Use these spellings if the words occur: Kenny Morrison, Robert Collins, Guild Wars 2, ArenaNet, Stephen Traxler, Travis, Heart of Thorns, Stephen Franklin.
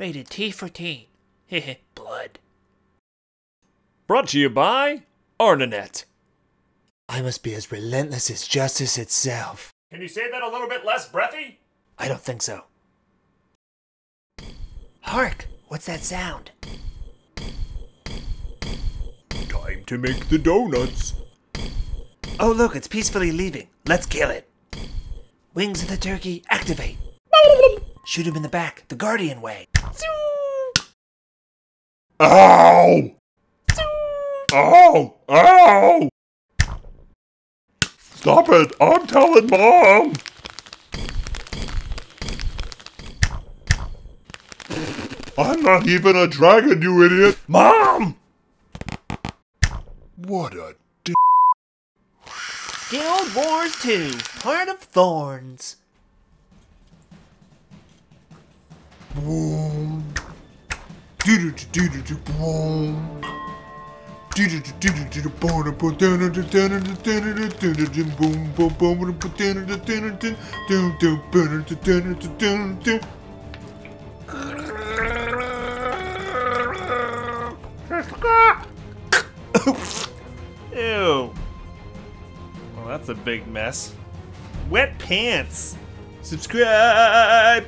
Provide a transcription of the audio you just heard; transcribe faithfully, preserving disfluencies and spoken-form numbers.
Rated T for teen. Heh blood. Brought to you by ArenaNet. I must be as relentless as justice itself. Can you say that a little bit less breathy? I don't think so. Hark! What's that sound? Time to make the donuts. Oh look, it's peacefully leaving. Let's kill it. Wings of the turkey, activate. Shoot him in the back, the guardian way. Ow! Ow! Ow! Stop it! I'm telling Mom! I'm not even a dragon, you idiot! Mom! What a d- Guild Wars two, Heart of Thorns. Boom. Do do do do do boom. Do do do do do do boom. Boom boom boom boom boom boom. Ew. Well, that's a big mess. Wet pants. Subscribe.